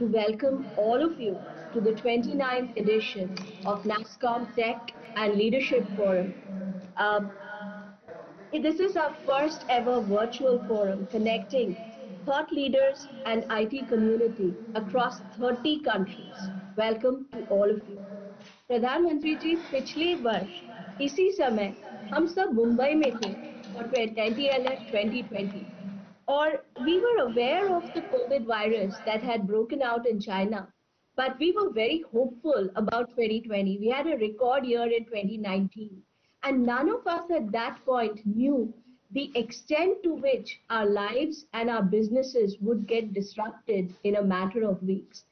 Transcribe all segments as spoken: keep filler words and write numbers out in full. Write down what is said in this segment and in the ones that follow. to welcome all of you to the twenty-ninth edition of NASSCOM Tech and Leadership Forum. Um, this is our first ever virtual forum connecting thought leaders and I T community across thirty countries. Welcome to all of you. प्रधानमंत्री जी पिछले वर्ष इसी समय हम सब मुंबई में थे और N T L F twenty twenty और we were aware of the COVID virus that had broken out in China, but we were very hopeful about twenty twenty. We had a record year in twenty nineteen, and none of us at that point knew the extent to which our lives and our businesses would get disrupted in a matter of weeks.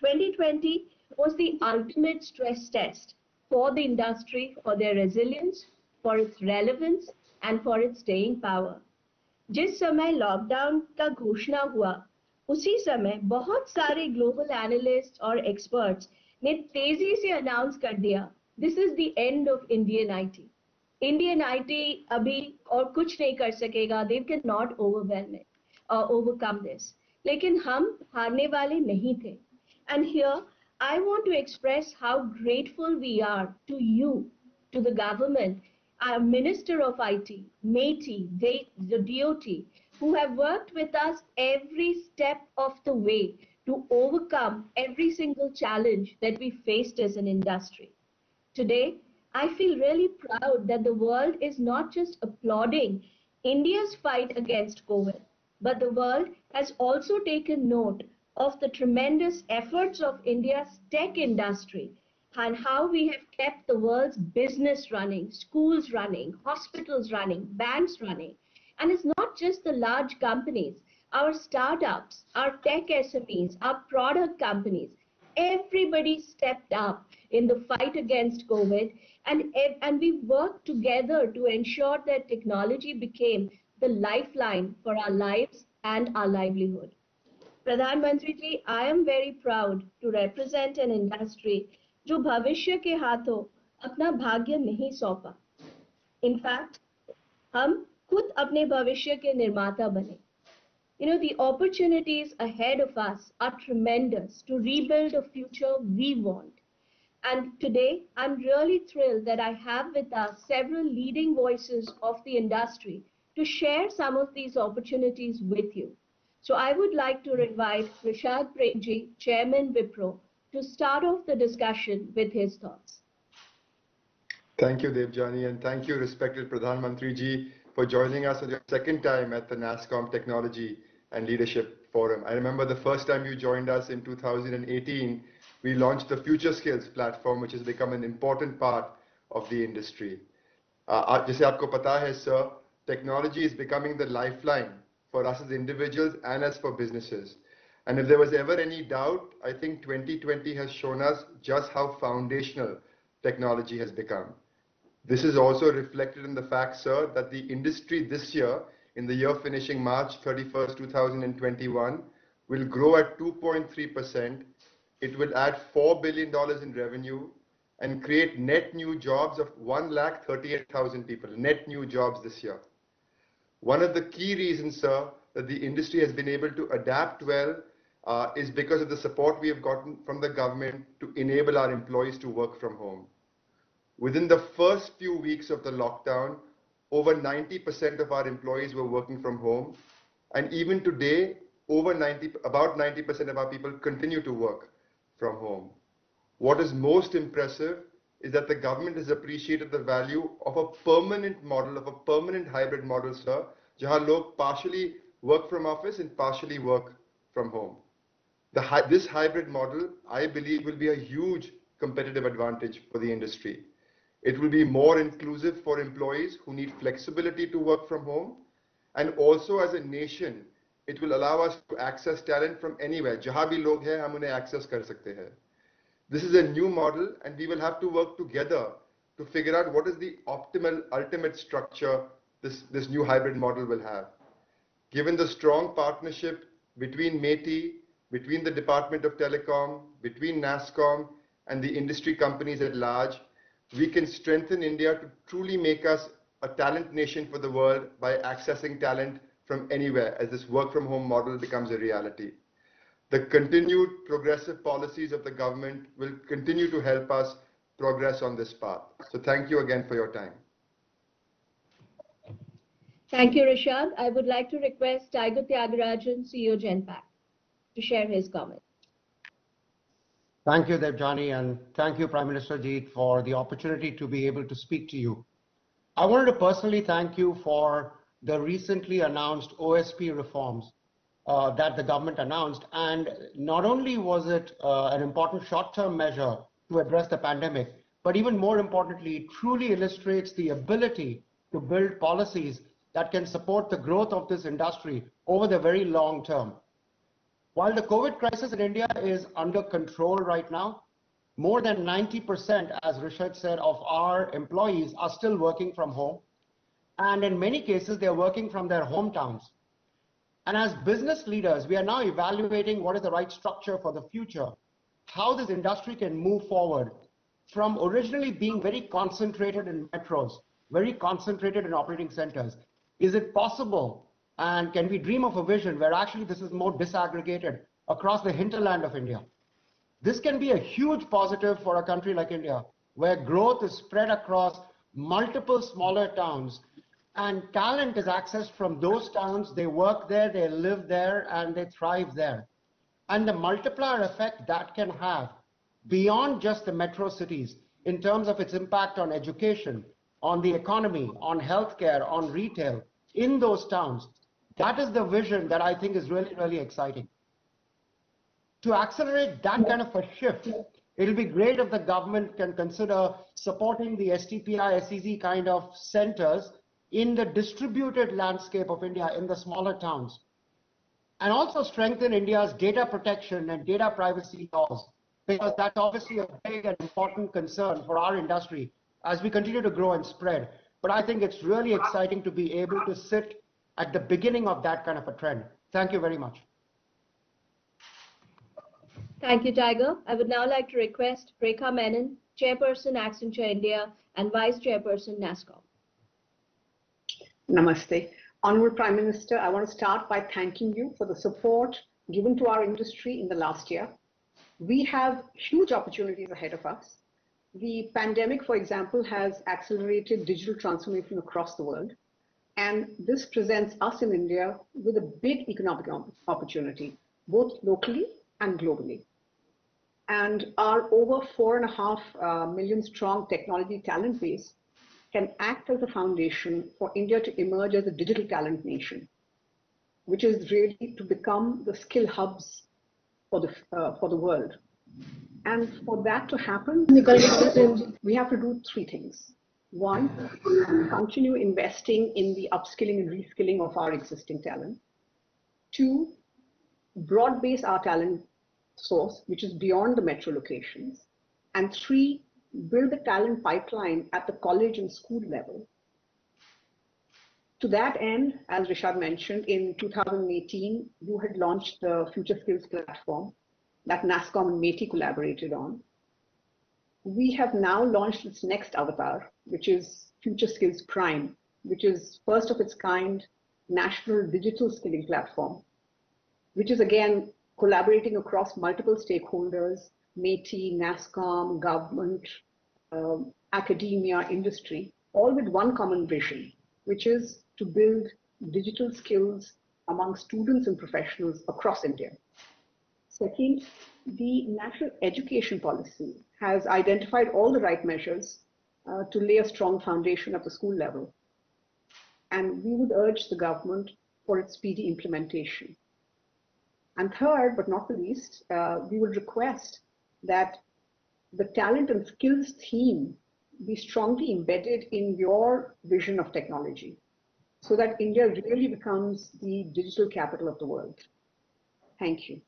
twenty twenty was the ultimate stress test for the industry, for their resilience, for its relevance, and for its staying power. जिस समय lockdown का घोषणा हुआ, उसी समय बहुत सारे global analyst और एक्सपर्ट्स ने तेजी से अनाउंस कर दिया, this is the end of Indian IT. Indian IT अभी और कुछ नहीं कर सकेगा, they can not overwhelm overcome this. लेकिन हम हारने वाले नहीं थे। And here I want to express how grateful we are to you, to the government, our Minister of I T, Meity, they, the D O T, who have worked with us every step of the way to overcome every single challenge that we faced as an industry. Today, I feel really proud that the world is not just applauding India's fight against COVID, but the world has also taken note of the tremendous efforts of India's tech industry and how we have kept the world's business running, schools running, hospitals running, banks running. And it's not just the large companies, our startups, our tech S M Es, our product companies, everybody stepped up in the fight against COVID, and and we worked together to ensure that technology became the lifeline for our lives and our livelihood. Pradhan Mantri ji, I am very proud to represent an industry जो भविष्य के हाथों अपना भाग्य नहीं सौंपा। In fact हम खुद अपने भविष्य के निर्माता बने। You know, the opportunities ahead of us are tremendous to rebuild a future we want. And today, I'm really thrilled that I have with us several leading voices of the industry to share some of these opportunities with you. So I would like to invite Rishad Premji, Chairman Wipro, to start off the discussion with his thoughts. Thank you, Debjani, and thank you, respected Pradhan Mantri ji, for joining us for your second time at the NASSCOM Technology and Leadership Forum. I remember the first time you joined us in two thousand eighteen, we launched the Future Skills platform, which has become an important part of the industry. Uh, as you know, sir, technology is becoming the lifeline for us as individuals and as for businesses. And if there was ever any doubt, I think twenty twenty has shown us just how foundational technology has become. This is also reflected in the fact, sir, that the industry this year, in the year finishing March thirty-first, two thousand twenty-one, will grow at two point three percent. It will add four billion dollars in revenue and create net new jobs of one lakh thirty-eight thousand people, net new jobs this year. One of the key reasons, sir, that the industry has been able to adapt well Uh, is because of the support we have gotten from the government to enable our employees to work from home. Within the first few weeks of the lockdown, over ninety percent of our employees were working from home, and even today, over ninety, about ninety percent of our people continue to work from home. What is most impressive is that the government has appreciated the value of a permanent model, of a permanent hybrid model, sir, jahan log partially work from office and partially work from home. The, this hybrid model, I believe, will be a huge competitive advantage for the industry. It will be more inclusive for employees who need flexibility to work from home. And also as a nation, it will allow us to access talent from anywhere. Jahan bhi log hai, hum unhe access kar sakte hai. This is a new model, and we will have to work together to figure out what is the optimal, ultimate structure this, this new hybrid model will have. Given the strong partnership between Meity, between the Department of Telecom, between NASSCOM and the industry companies at large, we can strengthen India to truly make us a talent nation for the world by accessing talent from anywhere as this work from home model becomes a reality. The continued progressive policies of the government will continue to help us progress on this path. So thank you again for your time. Thank you, Rishad. I would like to request Tiger Tyagarajan, C E O Genpact, to share his comments. Thank you, Debjani, and thank you, Prime Minister Jeet, for the opportunity to be able to speak to you. I wanted to personally thank you for the recently announced O S P reforms uh, that the government announced. And not only was it uh, an important short-term measure to address the pandemic, but even more importantly, it truly illustrates the ability to build policies that can support the growth of this industry over the very long term. While the COVID crisis in India is under control right now, more than ninety percent, as Rishad said, of our employees are still working from home. And in many cases, they're working from their hometowns. And as business leaders, we are now evaluating what is the right structure for the future, how this industry can move forward from originally being very concentrated in metros, very concentrated in operating centers. Is it possible, and can we dream of a vision where actually this is more disaggregated across the hinterland of India? This can be a huge positive for a country like India, where growth is spread across multiple smaller towns, and talent is accessed from those towns. They work there, they live there, and they thrive there. And the multiplier effect that can have beyond just the metro cities in terms of its impact on education, on the economy, on healthcare, on retail, in those towns, that is the vision that I think is really, really exciting. To accelerate that kind of a shift, it'll be great if the government can consider supporting the S T P I, S E C kind of centers in the distributed landscape of India in the smaller towns, and also strengthen India's data protection and data privacy laws, because that's obviously a big and important concern for our industry as we continue to grow and spread. But I think it's really exciting to be able to sit at the beginning of that kind of a trend. Thank you very much. Thank you, Tiger. I would now like to request Rekha Menon, Chairperson, Accenture India, and Vice Chairperson, NASSCOM. Namaste. Honorable Prime Minister, I want to start by thanking you for the support given to our industry in the last year. We have huge opportunities ahead of us. The pandemic, for example, has accelerated digital transformation across the world. And this presents us in India with a big economic opportunity, both locally and globally. And our over four and a half uh, million strong technology talent base can act as a foundation for India to emerge as a digital talent nation, which is really to become the skill hubs for the, uh, for the world. And for that to happen, we have to do three things. One, continue investing in the upskilling and reskilling of our existing talent. Two, broad base our talent source, which is beyond the metro locations. And three, build the talent pipeline at the college and school level. To that end, as Rishad mentioned, in two thousand eighteen, you had launched the Future Skills platform that NASSCOM and Meity collaborated on. We have now launched its next avatar, which is Future Skills Prime, which is first of its kind national digital skilling platform, which is again collaborating across multiple stakeholders, Meity, NASSCOM, government, uh, academia, industry, all with one common vision, which is to build digital skills among students and professionals across India. Second, the national education policy has identified all the right measures uh, to lay a strong foundation at the school level. And we would urge the government for its speedy implementation. And third, but not the least, uh, we would request that the talent and skills theme be strongly embedded in your vision of technology, so that India really becomes the digital capital of the world. Thank you.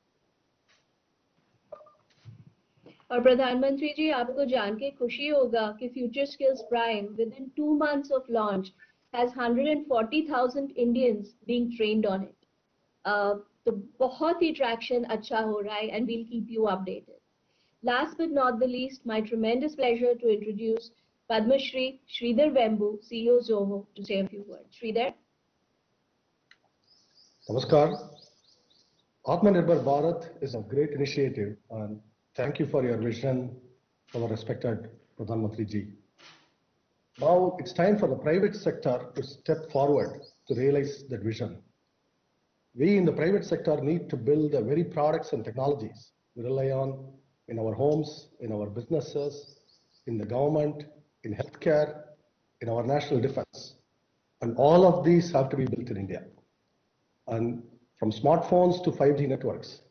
और प्रधानमंत्री जी, आपको जान के खुशी होगा कि future skills prime within two months of launch has one hundred forty thousand Indians being trained on it. तो बहुत ही ट्रैक्शन अच्छा हो रहा है and we'll keep you updated. Last but not the least, my tremendous pleasure to introduce Padmashri Sridhar Vembu, CEO Zoho, to say a few words. Shridhar, नमस्कार. Atmanirbhar Bharat is a great initiative, and thank you for your vision, our respected Pradhan Mantri Ji. Now it's time for the private sector to step forward to realize that vision. We in the private sector need to build the very products and technologies we rely on in our homes, in our businesses, in the government, in healthcare, in our national defense. And all of these have to be built in India. And from smartphones to five G networks,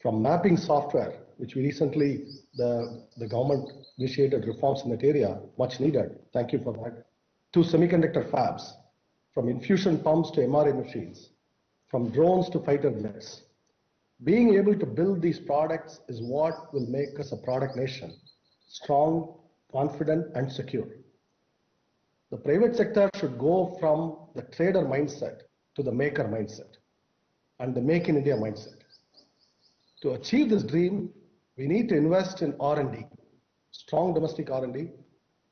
from mapping software, which we recently, the, the government initiated reforms in that area, much needed, thank you for that, to semiconductor fabs, from infusion pumps to M R I machines, from drones to fighter jets. Being able to build these products is what will make us a product nation, strong, confident, and secure. The private sector should go from the trader mindset to the maker mindset and the Make in India mindset. To achieve this dream, we need to invest in R and D, strong domestic R and D,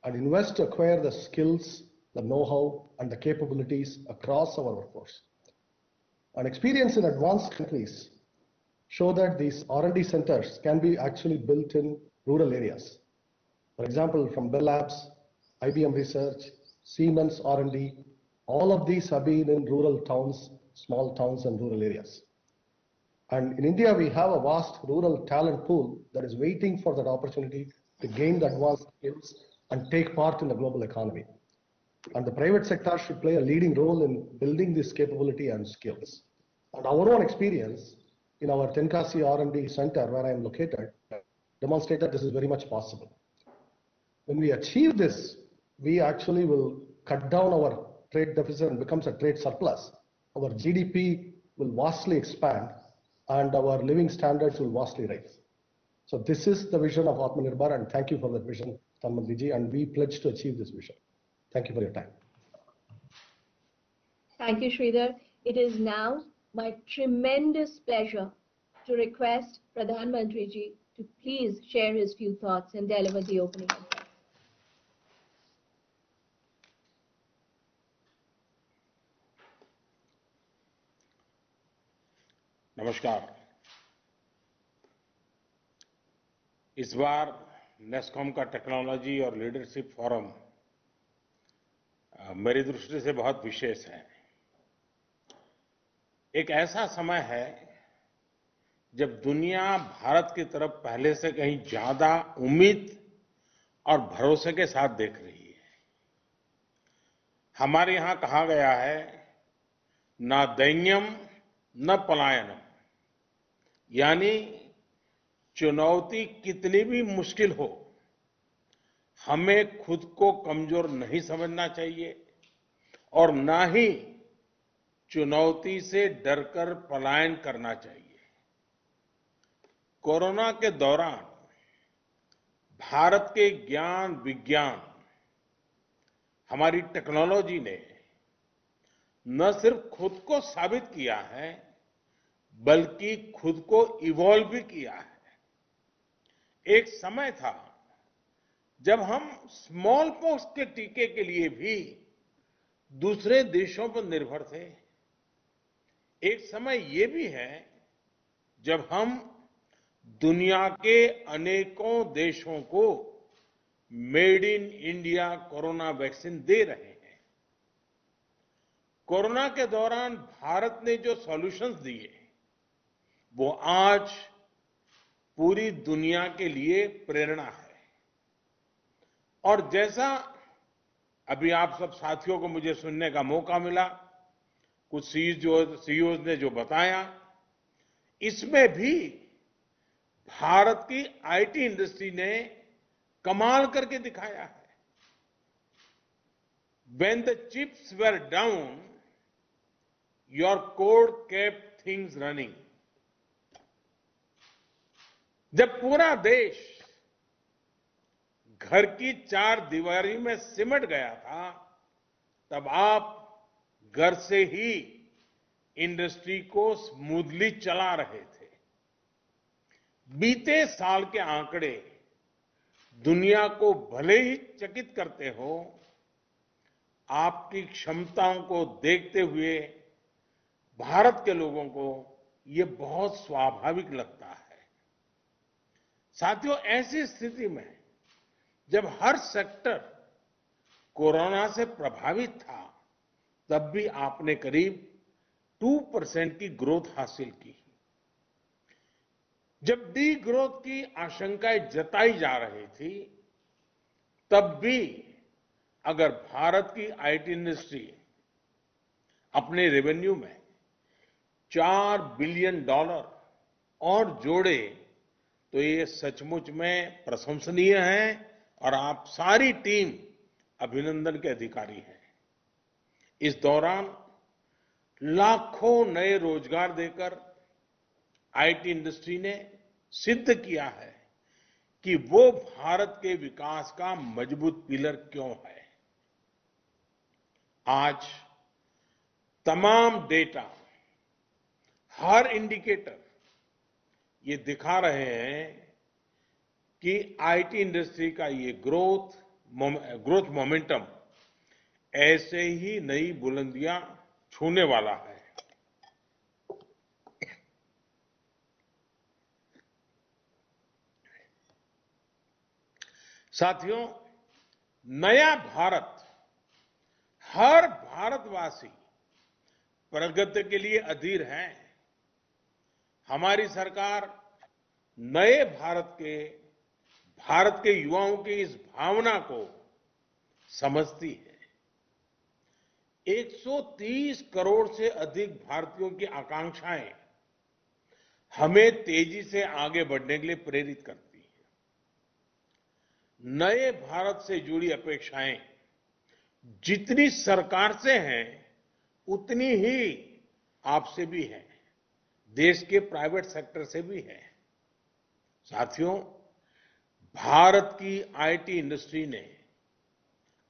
and invest to acquire the skills, the know-how, and the capabilities across our workforce. And experience in advanced countries show that these R and D centers can be actually built in rural areas. For example, from Bell Labs, I B M Research, Siemens R and D, all of these have been in rural towns, small towns and rural areas. And in India, we have a vast rural talent pool that is waiting for that opportunity to gain the advanced skills and take part in the global economy. And the private sector should play a leading role in building this capability and skills. And our own experience in our Tenkasi R and D center where I am located demonstrates that this is very much possible. When we achieve this, we actually will cut down our trade deficit and becomes a trade surplus. Our G D P will vastly expand and our living standards will vastly rise. So this is the vision of Atmanirbhar, and thank you for that vision, Pradhan Mantri Ji, and we pledge to achieve this vision. Thank you for your time. Thank you, Sridhar. It is now my tremendous pleasure to request Pradhan Mantri Ji to please share his few thoughts and deliver the opening. नमस्कार। इस बार NASSCOM का technology और leadership forum मेरी दृष्टि से बहुत विशेष है। एक ऐसा समय है जब दुनिया भारत की तरफ पहले से कहीं ज्यादा उम्मीद और भरोसे के साथ देख रही है। हमारे यहां कहा गया है, ना दैन्यम न पलायनम, यानी चुनौती कितनी भी मुश्किल हो, हमें खुद को कमजोर नहीं समझना चाहिए और ना ही चुनौती से डरकर पलायन करना चाहिए। कोरोना के दौरान भारत के ज्ञान विज्ञान, हमारी टेक्नोलॉजी ने न सिर्फ खुद को साबित किया है बल्कि खुद को इवॉल्व भी किया है। एक समय था जब हम स्मॉल पॉक्स के टीके के लिए भी दूसरे देशों पर निर्भर थे। एक समय ये भी है जब हम दुनिया के अनेकों देशों को made in India corona vaccine दे रहे हैं। कोरोना के दौरान भारत ने जो सॉल्यूशंस दिए वो आज पूरी दुनिया के लिए प्रेरणा है। और जैसा अभी आप सब साथियों को मुझे सुनने का मौका मिला, कुछ सीईओज ने जो बताया, इसमें भी भारत की आईटी इंडस्ट्री ने कमाल करके दिखाया है। When the chips were down, your code kept things running. जब पूरा देश घर की चार दीवारी में सिमट गया था, तब आप घर से ही इंडस्ट्री को स्मूथली चला रहे थे। बीते साल के आंकड़े दुनिया को भले ही चकित करते हो, आपकी क्षमताओं को देखते हुए भारत के लोगों को ये बहुत स्वाभाविक लगता है। साथियों, ऐसी स्थिति में जब हर सेक्टर कोरोना से प्रभावित था, तब भी आपने करीब दो परसेंट की ग्रोथ हासिल की। जब डी ग्रोथ की आशंकाएं जताई जा रही थी, तब भी अगर भारत की आईटी इंडस्ट्री अपने रेवेन्यू में चार बिलियन डॉलर और जोड़े तो ये सचमुच में प्रशंसनीय है और आप सारी टीम अभिनंदन के अधिकारी है। इस दौरान लाखों नए रोजगार देकर आईटी इंडस्ट्री ने सिद्ध किया है कि वो भारत के विकास का मजबूत पिलर क्यों है। आज तमाम डेटा, हर इंडिकेटर ये दिखा रहे हैं कि आईटी इंडस्ट्री का ये ग्रोथ ग्रोथ मोमेंटम ऐसे ही नई बुलंदियां छूने वाला है। साथियों, नया भारत, हर भारतवासी प्रगति के लिए अधीर है। हमारी सरकार नए भारत के भारत के युवाओं की इस भावना को समझती है। एक सौ तीस करोड़ से अधिक भारतीयों की आकांक्षाएं हमें तेजी से आगे बढ़ने के लिए प्रेरित करती है। नए भारत से जुड़ी अपेक्षाएं जितनी सरकार से हैं, उतनी ही आपसे भी है, देश के प्राइवेट सेक्टर से भी है। साथियों, भारत की आईटी इंडस्ट्री ने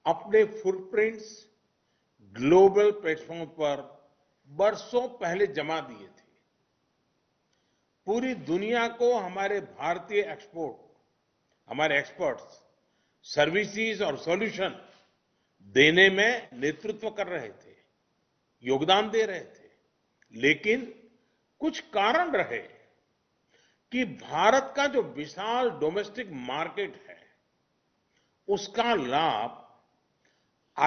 अपने फुटप्रिंट्स ग्लोबल प्लेटफॉर्म पर बरसों पहले जमा दिए थे। पूरी दुनिया को हमारे भारतीय एक्सपोर्ट हमारे एक्सपर्ट्स सर्विसेज और सॉल्यूशन देने में नेतृत्व कर रहे थे, योगदान दे रहे थे। लेकिन कुछ कारण रहे कि भारत का जो विशाल डोमेस्टिक मार्केट है, उसका लाभ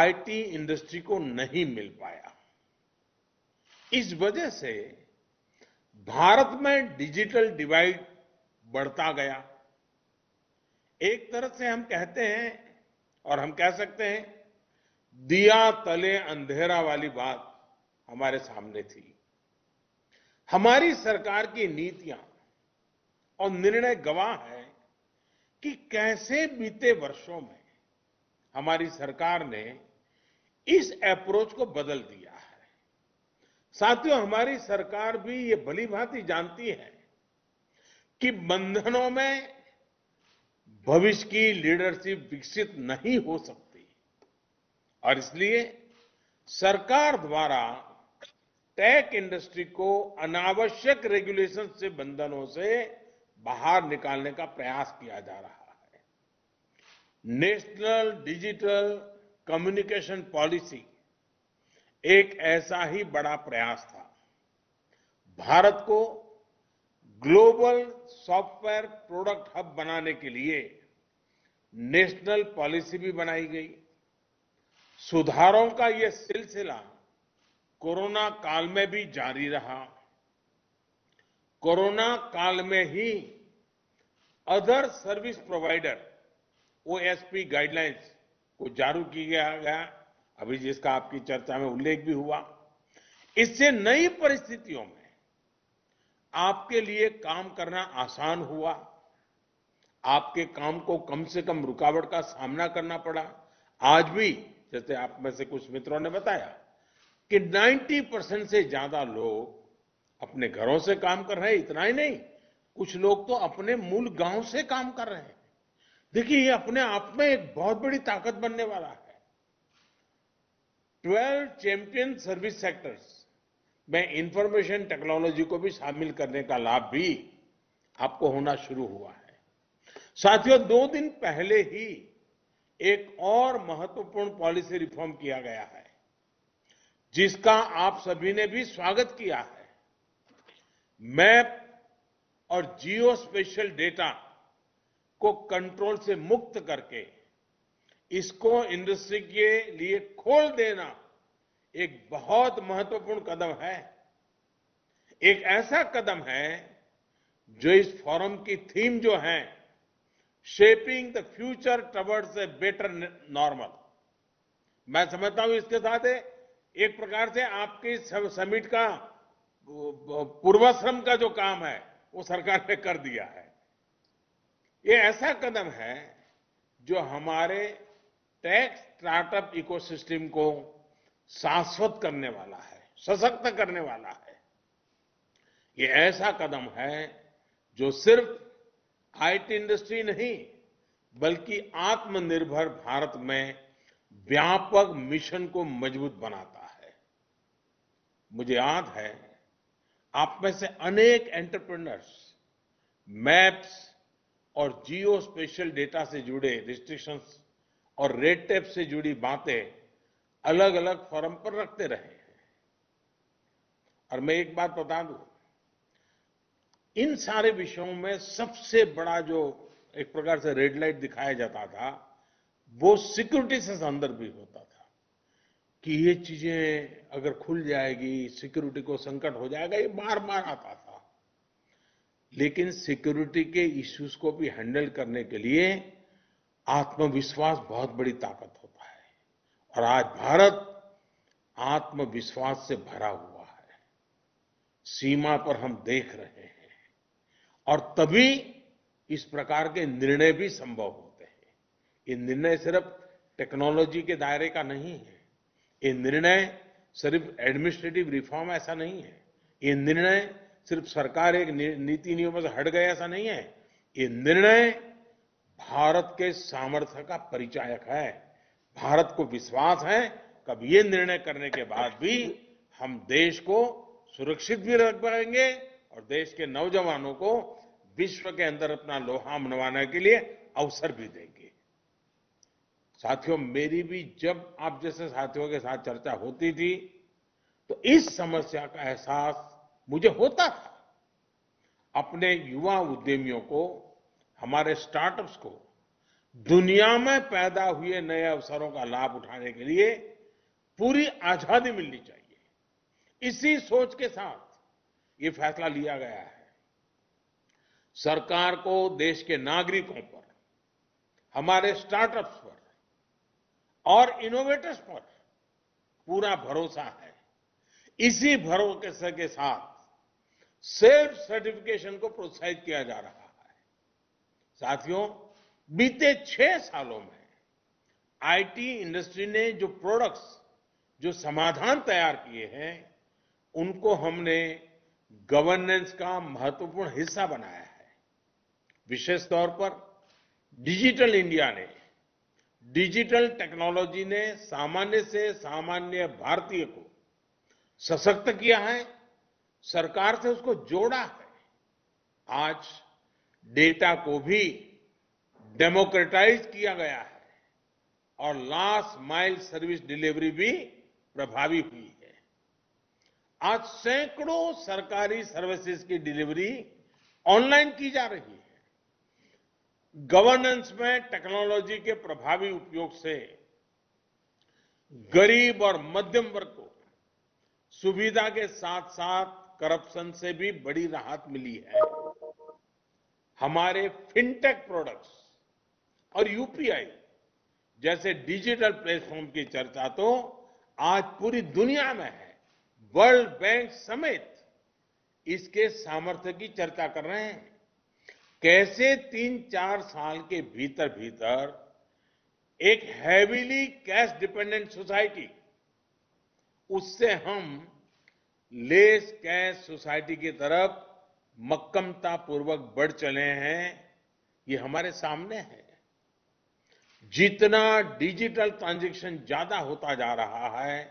आईटी इंडस्ट्री को नहीं मिल पाया। इस वजह से भारत में डिजिटल डिवाइड बढ़ता गया। एक तरह से हम कहते हैं और हम कह सकते हैं, दिया तले अंधेरा वाली बात हमारे सामने थी। हमारी सरकार की नीतियां और निर्णय गवाह है कि कैसे बीते वर्षों में हमारी सरकार ने इस अप्रोच को बदल दिया है। साथियों, हमारी सरकार भी ये भलीभांति जानती है कि बंधनों में भविष्य की लीडरशिप विकसित नहीं हो सकती, और इसलिए सरकार द्वारा टेक इंडस्ट्री को अनावश्यक रेगुलेशन से, बंधनों से बाहर निकालने का प्रयास किया जा रहा है। नेशनल डिजिटल कम्युनिकेशन पॉलिसी एक ऐसा ही बड़ा प्रयास था। भारत को ग्लोबल सॉफ्टवेयर प्रोडक्ट हब बनाने के लिए नेशनल पॉलिसी भी बनाई गई। सुधारों का यह सिलसिला कोरोना काल में भी जारी रहा। कोरोना काल में ही other service provider OSP guidelines को जारी किया गया, अभी जिसका आपकी चर्चा में उल्लेख भी हुआ। इससे नई परिस्थितियों में आपके लिए काम करना आसान हुआ, आपके काम को कम से कम रुकावट का सामना करना पड़ा। आज भी, जैसे आप में से कुछ मित्रों ने बताया कि नब्बे परसेंट से ज्यादा लोग अपने घरों से काम कर रहे हैं। इतना ही नहीं, कुछ लोग तो अपने मूल गांव से काम कर रहे हैं। देखिए, ये अपने आप में एक बहुत बड़ी ताकत बनने वाला है। ट्वेल्व चैंपियन सर्विस सेक्टर्स में इंफॉर्मेशन टेक्नोलॉजी को भी शामिल करने का लाभ भी आपको होना शुरू हुआ है। साथियों, दो दिन पहले ही एक और महत्वपूर्ण पॉलिसी रिफॉर्म किया गया है, जिसका आप सभी ने भी स्वागत किया है। मैप और जियो स्पेशल डेटा को कंट्रोल से मुक्त करके इसको इंडस्ट्री के लिए खोल देना एक बहुत महत्वपूर्ण कदम है। एक ऐसा कदम है जो इस फोरम की थीम जो है shaping the future towards a better normal, मैं समझता हूं इसके साथ एक प्रकार से आपके समिट का पूर्वाश्रम का जो काम है वो सरकार ने कर दिया है। ये ऐसा कदम है जो हमारे टेक स्टार्टअप इकोसिस्टम को शाश्वत करने वाला है, सशक्त करने वाला है। ये ऐसा कदम है जो सिर्फ आईटी इंडस्ट्री नहीं बल्कि आत्मनिर्भर भारत में व्यापक मिशन को मजबूत बनाता है। मुझे याद है आप में से अनेक एंटरप्रेन्योर्स मैप्स और जियो स्पेशल डेटा से जुड़े रिस्ट्रिक्शंस और रेड टेप से जुड़ी बातें अलग अलग फोरम पर रखते रहे हैं। और मैं एक बात बता दूं, इन सारे विषयों में सबसे बड़ा जो एक प्रकार से रेड लाइट दिखाया जाता था वो सिक्योरिटी से संदर्भ भी होता था कि ये चीजें अगर खुल जाएगी सिक्योरिटी को संकट हो जाएगा, ये बार बार आता था। लेकिन सिक्योरिटी के इश्यूज को भी हैंडल करने के लिए आत्मविश्वास बहुत बड़ी ताकत होता है और आज भारत आत्मविश्वास से भरा हुआ है। सीमा पर हम देख रहे हैं और तभी इस प्रकार के निर्णय भी संभव होते हैं। ये निर्णय सिर्फ टेक्नोलॉजी के दायरे का नहीं है, ये निर्णय सिर्फ एडमिनिस्ट्रेटिव रिफॉर्म ऐसा नहीं है, ये निर्णय सिर्फ सरकार एक नीति नियमों से हट गए ऐसा नहीं है, ये निर्णय भारत के सामर्थ्य का परिचायक है। भारत को विश्वास है कब ये निर्णय करने के बाद भी हम देश को सुरक्षित भी रख पाएंगे और देश के नौजवानों को विश्व के अंदर अपना लोहा मनवाने के लिए अवसर भी देंगे। साथियों, मेरी भी जब आप जैसे साथियों के साथ चर्चा होती थी तो इस समस्या का एहसास मुझे होता था। अपने युवा उद्यमियों को, हमारे स्टार्टअप्स को दुनिया में पैदा हुए नए अवसरों का लाभ उठाने के लिए पूरी आजादी मिलनी चाहिए। इसी सोच के साथ ये फैसला लिया गया है। सरकार को देश के नागरिकों पर, हमारे स्टार्टअप्स पर और इनोवेटर्स पर पूरा भरोसा है। इसी भरोसे के साथ सेल्फ सर्टिफिकेशन को प्रोत्साहित किया जा रहा है। साथियों, बीते छह सालों में आईटी इंडस्ट्री ने जो प्रोडक्ट्स, जो समाधान तैयार किए हैं उनको हमने गवर्नेंस का महत्वपूर्ण हिस्सा बनाया है। विशेष तौर पर डिजिटल इंडिया ने, डिजिटल टेक्नोलॉजी ने सामान्य से सामान्य भारतीय को सशक्त किया है, सरकार से उसको जोड़ा है। आज डेटा को भी डेमोक्रेटाइज किया गया है और लास्ट माइल सर्विस डिलीवरी भी प्रभावी हुई है। आज सैकड़ों सरकारी सर्विसेज की डिलीवरी ऑनलाइन की जा रही है। गवर्नेंस में टेक्नोलॉजी के प्रभावी उपयोग से गरीब और मध्यम वर्ग को सुविधा के साथ साथ करप्शन से भी बड़ी राहत मिली है। हमारे फिनटेक प्रोडक्ट्स और यूपीआई जैसे डिजिटल प्लेटफॉर्म की चर्चा तो आज पूरी दुनिया में है। वर्ल्ड बैंक समेत इसके सामर्थ्य की चर्चा कर रहे हैं। कैसे तीन चार साल के भीतर भीतर एक हैवीली कैश डिपेंडेंट सोसाइटी, उससे हम लेस कैश सोसाइटी की तरफ मक्कमता पूर्वक बढ़ चले हैं, ये हमारे सामने है। जितना डिजिटल ट्रांजैक्शन ज्यादा होता जा रहा है,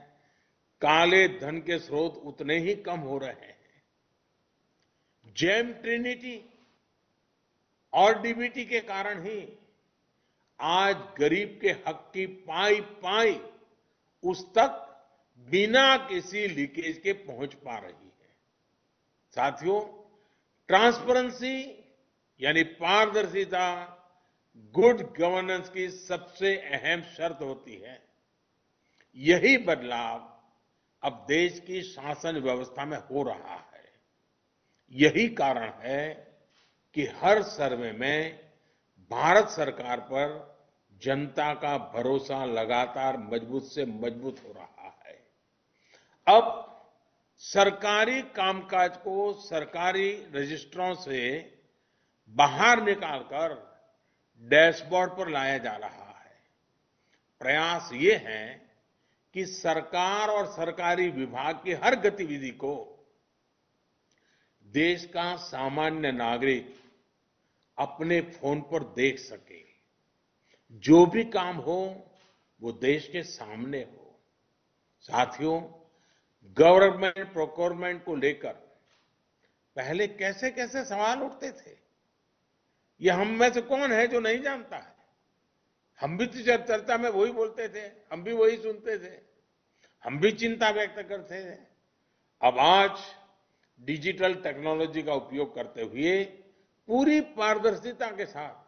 काले धन के स्रोत उतने ही कम हो रहे हैं। जेम ट्रिनिटी और डीबीटी के कारण ही आज गरीब के हक की पाई पाई उस तक बिना किसी लीकेज के पहुंच पा रही है। साथियों, ट्रांसपेरेंसी यानी पारदर्शिता गुड गवर्नेंस की सबसे अहम शर्त होती है। यही बदलाव अब देश की शासन व्यवस्था में हो रहा है। यही कारण है कि हर सर्वे में भारत सरकार पर जनता का भरोसा लगातार मजबूत से मजबूत हो रहा है। अब सरकारी कामकाज को सरकारी रजिस्ट्रों से बाहर निकालकर डैशबोर्ड पर लाया जा रहा है। प्रयास ये है कि सरकार और सरकारी विभाग की हर गतिविधि को देश का सामान्य नागरिक अपने फोन पर देख सके। जो भी काम हो वो देश के सामने हो। साथियों, गवर्नमेंट प्रोक्योरमेंट को लेकर पहले कैसे कैसे सवाल उठते थे, ये हम में से कौन है जो नहीं जानता है। हम भी चर्चा में वही बोलते थे, हम भी वही सुनते थे, हम भी चिंता व्यक्त करते थे। अब आज डिजिटल टेक्नोलॉजी का उपयोग करते हुए पूरी पारदर्शिता के साथ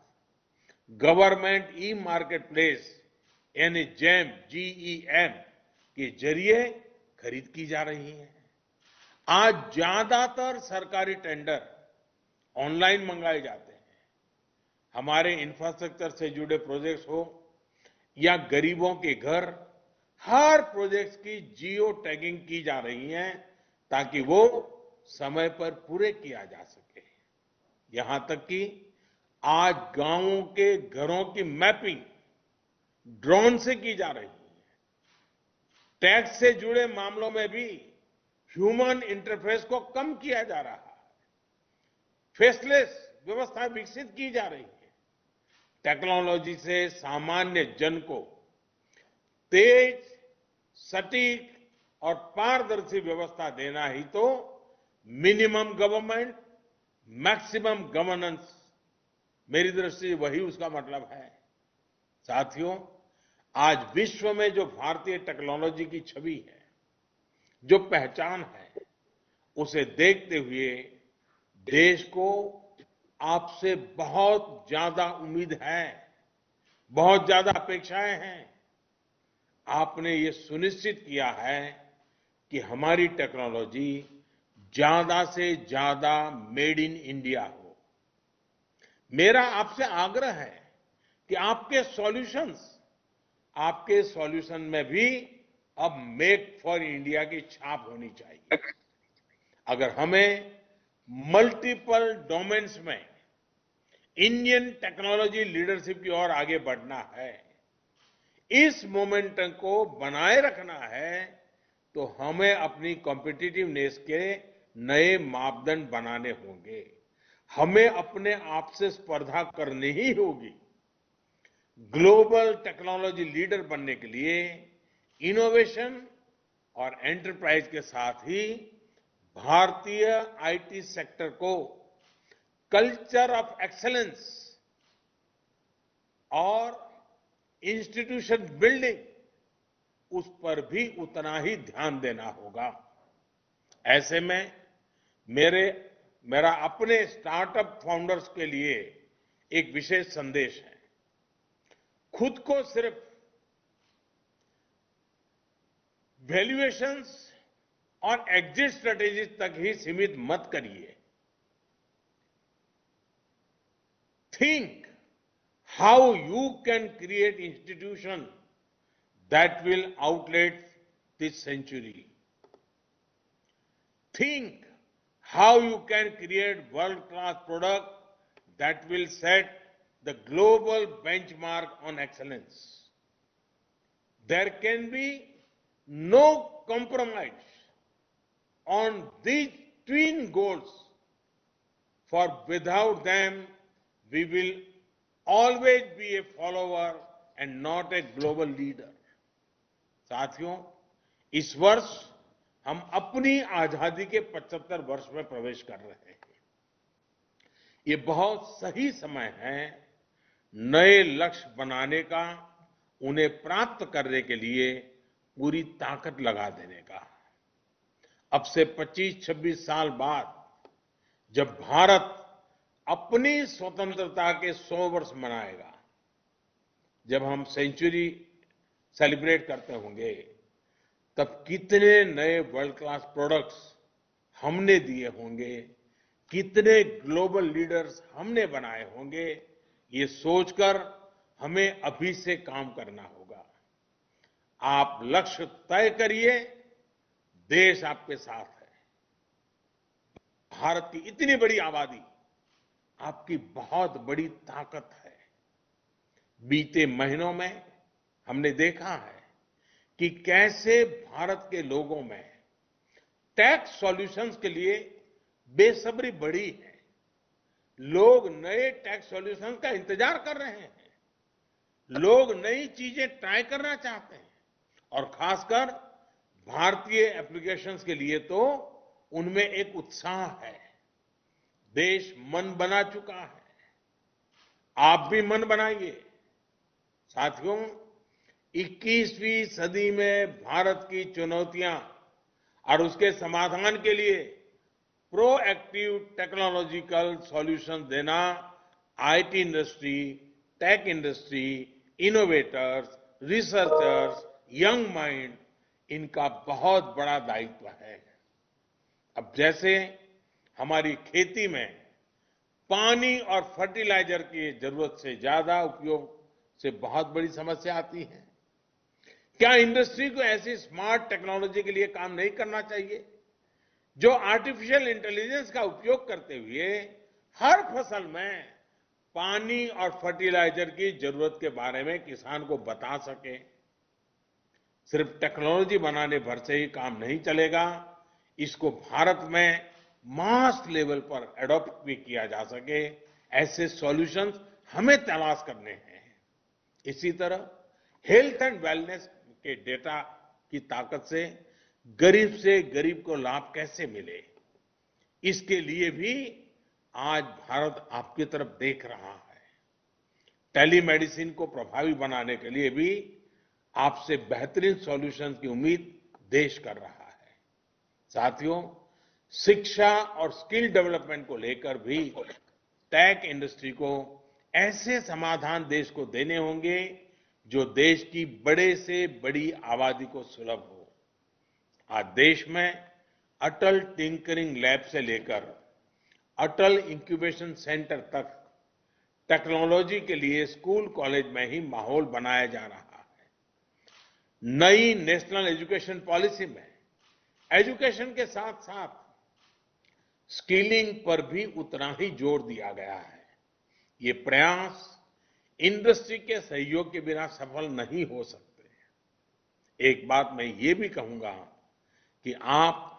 गवर्नमेंट ई मार्केट प्लेस यानी जेम जी ई एम के जरिए खरीद की जा रही है। आज ज्यादातर सरकारी टेंडर ऑनलाइन मंगाए जाते हैं। हमारे इंफ्रास्ट्रक्चर से जुड़े प्रोजेक्ट्स हो या गरीबों के घर, हर प्रोजेक्ट्स की जियो टैगिंग की जा रही है ताकि वो समय पर पूरे किया जा सके। यहां तक कि आज गांवों के घरों की मैपिंग ड्रोन से की जा रही है। टैक्स से जुड़े मामलों में भी ह्यूमन इंटरफेस को कम किया जा रहा है। फेसलेस व्यवस्था विकसित की जा रही है। टेक्नोलॉजी से सामान्य जन को तेज, सटीक और पारदर्शी व्यवस्था देना ही तो मिनिमम गवर्नमेंट मैक्सिमम गवर्नेंस, मेरी दृष्टि से वही उसका मतलब है। साथियों, आज विश्व में जो भारतीय टेक्नोलॉजी की छवि है, जो पहचान है, उसे देखते हुए देश को आपसे बहुत ज्यादा उम्मीद है, बहुत ज्यादा अपेक्षाएं हैं। आपने ये सुनिश्चित किया है कि हमारी टेक्नोलॉजी ज्यादा से ज्यादा मेड इन इंडिया हो। मेरा आपसे आग्रह है कि आपके सॉल्यूशंस, आपके सॉल्यूशन में भी अब मेक फॉर इंडिया की छाप होनी चाहिए। अगर हमें मल्टीपल डोमेन्स में इंडियन टेक्नोलॉजी लीडरशिप की ओर आगे बढ़ना है, इस मोमेंटम को बनाए रखना है, तो हमें अपनी कॉम्पिटिटिवनेस के नए मापदंड बनाने होंगे। हमें अपने आप से स्पर्धा करनी ही होगी। ग्लोबल टेक्नोलॉजी लीडर बनने के लिए इनोवेशन और एंटरप्राइज के साथ ही भारतीय आईटी सेक्टर को कल्चर ऑफ एक्सेलेंस और इंस्टीट्यूशन बिल्डिंग, उस पर भी उतना ही ध्यान देना होगा। ऐसे में मेरे मेरा अपने स्टार्टअप फाउंडर्स के लिए एक विशेष संदेश है। खुद को सिर्फ वैल्यूएशंस और एग्जिट स्ट्रेटेजी तक ही सीमित मत करिए। Think how you can create institution that will outlive this century. Think how you can create world-class product that will set the global benchmark on excellence. There can be no compromise on these twin goals, for without them we will always be a follower and not a global leader। साथियों, इस वर्ष हम अपनी आजादी के पचहत्तर वर्ष में प्रवेश कर रहे हैं। ये बहुत सही समय है नए लक्ष्य बनाने का, उन्हें प्राप्त करने के लिए पूरी ताकत लगा देने का। अब से पच्चीस छब्बीस साल बाद जब भारत अपनी स्वतंत्रता के सौ वर्ष मनाएगा, जब हम सेंचुरी सेलिब्रेट करते होंगे, तब कितने नए वर्ल्ड क्लास प्रोडक्ट्स हमने दिए होंगे, कितने ग्लोबल लीडर्स हमने बनाए होंगे, ये सोचकर हमें अभी से काम करना होगा। आप लक्ष्य तय करिए, देश आपके साथ है। भारत की इतनी बड़ी आबादी आपकी बहुत बड़ी ताकत है। बीते महीनों में हमने देखा है कि कैसे भारत के लोगों में टैक्स सॉल्यूशंस के लिए बेसब्री बढ़ी है। लोग नए टैक्स सॉल्यूशंस का इंतजार कर रहे हैं, लोग नई चीजें ट्राई करना चाहते हैं, और खासकर भारतीय एप्लीकेशंस के लिए तो उनमें एक उत्साह है। देश मन बना चुका है, आप भी मन बनाइए। साथियों, इक्कीसवीं सदी में भारत की चुनौतियां और उसके समाधान के लिए प्रोएक्टिव टेक्नोलॉजिकल सॉल्यूशन देना IT industry, tech industry, innovators, researchers, young mind, इनका बहुत बड़ा दायित्व है। अब जैसे हमारी खेती में पानी और फर्टिलाइजर की जरूरत से ज्यादा उपयोग से बहुत बड़ी समस्या आती है, क्या इंडस्ट्री को ऐसी स्मार्ट टेक्नोलॉजी के लिए काम नहीं करना चाहिए जो आर्टिफिशियल इंटेलिजेंस का उपयोग करते हुए हर फसल में पानी और फर्टिलाइजर की जरूरत के बारे में किसान को बता सके? सिर्फ टेक्नोलॉजी बनाने भर से ही काम नहीं चलेगा, इसको भारत में मास लेवल पर एडॉप्ट भी किया जा सके, ऐसे सॉल्यूशंस हमें तलाश करने हैं। इसी तरह हेल्थ एंड वेलनेस के डेटा की ताकत से गरीब से गरीब को लाभ कैसे मिले, इसके लिए भी आज भारत आपकी तरफ देख रहा है। टेलीमेडिसिन को प्रभावी बनाने के लिए भी आपसे बेहतरीन सॉल्यूशंस की उम्मीद देश कर रहा है। साथियों, शिक्षा और स्किल डेवलपमेंट को लेकर भी टेक इंडस्ट्री को ऐसे समाधान देश को देने होंगे जो देश की बड़े से बड़ी आबादी को सुलभ हो। आज देश में अटल टिंकरिंग लैब से लेकर अटल इंक्यूबेशन सेंटर तक टेक्नोलॉजी के लिए स्कूल कॉलेज में ही माहौल बनाया जा रहा है। नई नेशनल एजुकेशन पॉलिसी में एजुकेशन के साथ साथ स्किलिंग पर भी उतना ही जोर दिया गया है। ये प्रयास इंडस्ट्री के सहयोग के बिना सफल नहीं हो सकते। एक बात मैं ये भी कहूंगा कि आप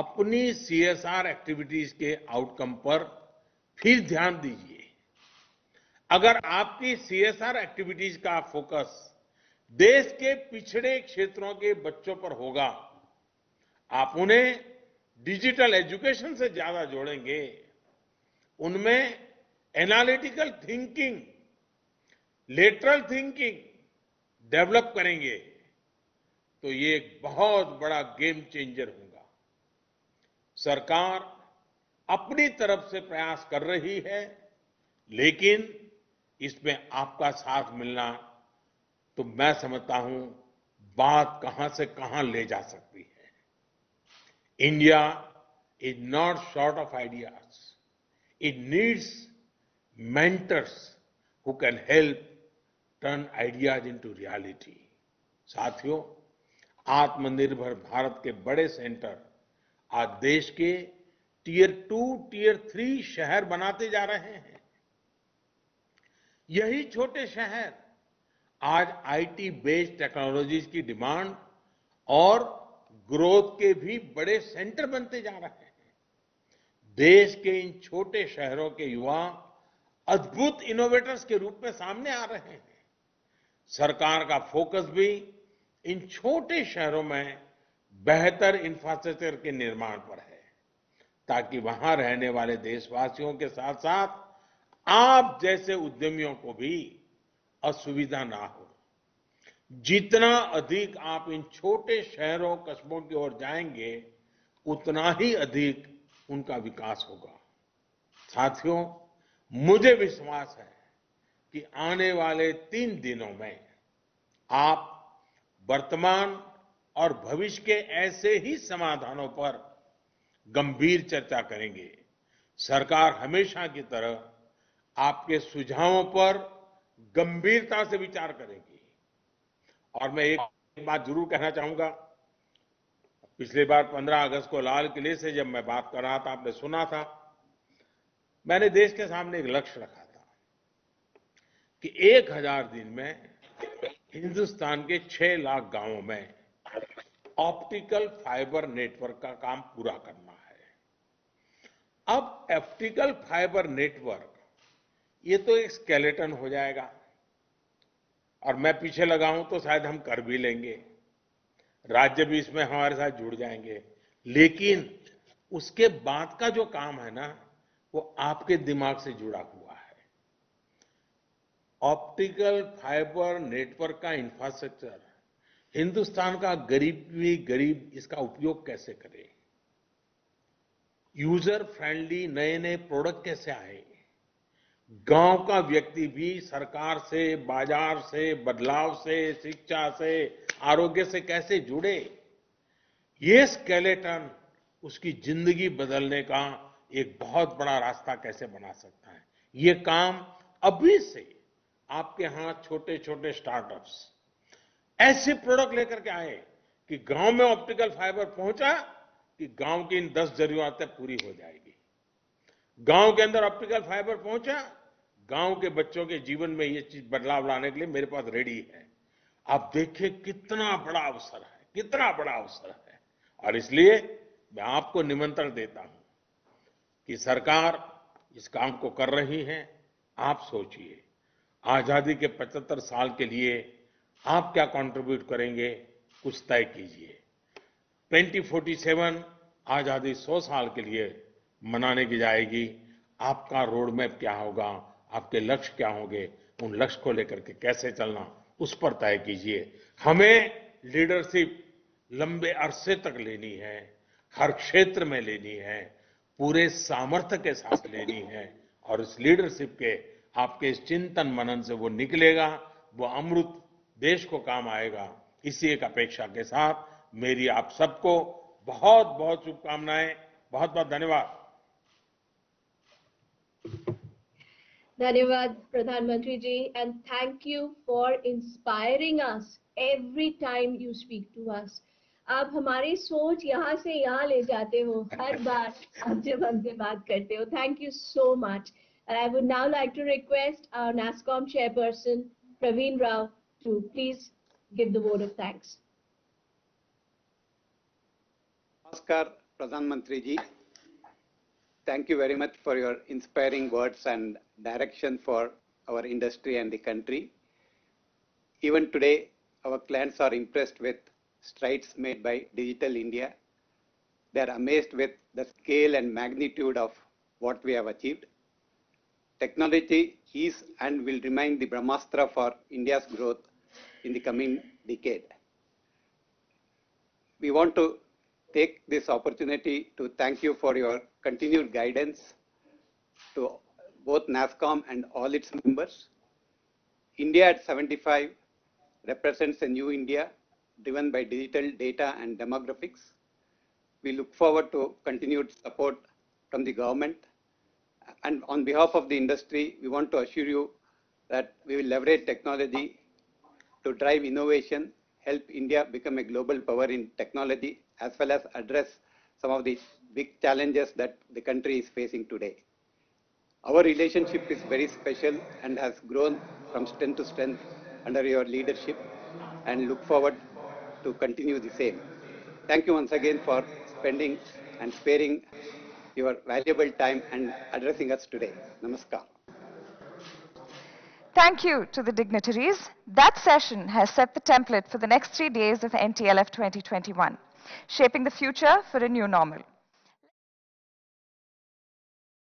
अपनी सीएसआर एक्टिविटीज के आउटकम पर फिर ध्यान दीजिए। अगर आपकी सीएसआर एक्टिविटीज का फोकस देश के पिछड़े क्षेत्रों के बच्चों पर होगा, आप उन्हें डिजिटल एजुकेशन से ज्यादा जोड़ेंगे, उनमें analytical thinking, lateral thinking develop करेंगे, तो ये एक बहुत बड़ा गेम चेंजर होगा। सरकार अपनी तरफ से प्रयास कर रही है, लेकिन इसमें आपका साथ मिलना, तो मैं समझता हूं बात कहां से कहां ले जा सकती है। India is not short of ideas, it needs mentors who can help turn ideas into reality। साथियों, आत्मनिर्भर भारत के बड़े सेंटर आज देश के टीयर टू, टीयर थ्री शहर बनाते जा रहे हैं। यही छोटे शहर आज आईटी बेस्ड टेक्नोलॉजीज की डिमांड और ग्रोथ के भी बड़े सेंटर बनते जा रहे हैं। देश के इन छोटे शहरों के युवा अद्भुत इनोवेटर्स के रूप में सामने आ रहे हैं। सरकार का फोकस भी इन छोटे शहरों में बेहतर इंफ्रास्ट्रक्चर के निर्माण पर है, ताकि वहां रहने वाले देशवासियों के साथ साथ आप जैसे उद्यमियों को भी असुविधा ना हो। जितना अधिक आप इन छोटे शहरों, कस्बों की ओर जाएंगे, उतना ही अधिक उनका विकास होगा। साथियों, मुझे विश्वास है कि आने वाले तीन दिनों में आप वर्तमान और भविष्य के ऐसे ही समाधानों पर गंभीर चर्चा करेंगे। सरकार हमेशा की तरह आपके सुझावों पर गंभीरता से विचार करेगी। और मैं एक बात जरूर कहना चाहूंगा, पिछले बार पंद्रह अगस्त को लाल किले से जब मैं बात कर रहा था, आपने सुना था, मैंने देश के सामने एक लक्ष्य रखा था कि एक हजार दिन में हिंदुस्तान के छह लाख गांवों में ऑप्टिकल फाइबर नेटवर्क का काम पूरा करना है। अब ऑप्टिकल फाइबर नेटवर्क ये तो एक स्केलेटन हो जाएगा और मैं पीछे लगा हूं तो शायद हम कर भी लेंगे, राज्य भी इसमें हमारे साथ जुड़ जाएंगे, लेकिन उसके बाद का जो काम है ना वो आपके दिमाग से जुड़ा हुआ है। ऑप्टिकल फाइबर नेटवर्क का इंफ्रास्ट्रक्चर, हिंदुस्तान का गरीब भी गरीब इसका उपयोग कैसे करे, यूजर फ्रेंडली नए नए प्रोडक्ट कैसे आए, गांव का व्यक्ति भी सरकार से, बाजार से, बदलाव से, शिक्षा से, आरोग्य से कैसे जुड़े, ये स्केलेटन उसकी जिंदगी बदलने का एक बहुत बड़ा रास्ता कैसे बना सकता है। ये काम अभी से आपके यहां छोटे छोटे स्टार्टअप्स ऐसे प्रोडक्ट लेकर के आए कि गांव में ऑप्टिकल फाइबर पहुंचा कि गांव की इन दस जरूरतें पूरी हो जाएगी, गांव के अंदर ऑप्टिकल फाइबर पहुंचा, गांव के बच्चों के जीवन में ये चीज बदलाव लाने के लिए मेरे पास रेडी है। आप देखिए कितना बड़ा अवसर है, कितना बड़ा अवसर है। और इसलिए मैं आपको निमंत्रण देता हूं कि सरकार इस काम को कर रही है, आप सोचिए आजादी के पचहत्तर साल के लिए आप क्या कंट्रीब्यूट करेंगे, कुछ तय कीजिए। ट्वेंटी फोर्टी सेवन आजादी सौ साल के लिए मनाने की जाएगी, आपका रोड मैप क्या होगा, आपके लक्ष्य क्या होंगे, उन लक्ष्य को लेकर के कैसे चलना उस पर तय कीजिए। हमें लीडरशिप लंबे अरसे तक लेनी है, हर क्षेत्र में लेनी है, पूरे सामर्थ्य के साथ लेनी है और इस लीडरशिप के आपके इस चिंतन मनन से वो निकलेगा, वो अमृत देश को काम आएगा। इसी एक अपेक्षा के साथ मेरी आप सबको बहुत बहुत शुभकामनाएं, बहुत बहुत धन्यवाद। धन्यवाद प्रधानमंत्री ji, and thank you for inspiring us every time you speak to us. आप हमारी सोच यहाँ से यहाँ ले जाते हो हर बार आप जब हमसे बात करते हो। Thank you so much. I would now like to request our NASSCOM chairperson Pravin Rao to please give the word of thanks. Namaskar Pradhanmantri ji, thank you very much for your inspiring words and direction for our industry and the country. Even today our clients are impressed with strides made by Digital India. They are amazed with the scale and magnitude of what we have achieved. Technology is and will remain the Brahmastra for India's growth in the coming decade. We want to take this opportunity to thank you for your continued guidance to both NASSCOM and all its members. India at seventy-five represents a new India driven by digital, data and demographics. We look forward to continued support from the government. And on behalf of the industry, we want to assure you that we will leverage technology to drive innovation, help India become a global power in technology, as well as address some of the big challenges that the country is facing today. Our relationship is very special and has grown from strength to strength under your leadership, and look forward to continue the same. Thank you once again for spending and sparing your valuable time and addressing us today. Namaskar. Thank you to the dignitaries. That session has set the template for the next three days of N T L F twenty twenty-one, shaping the future for a new normal.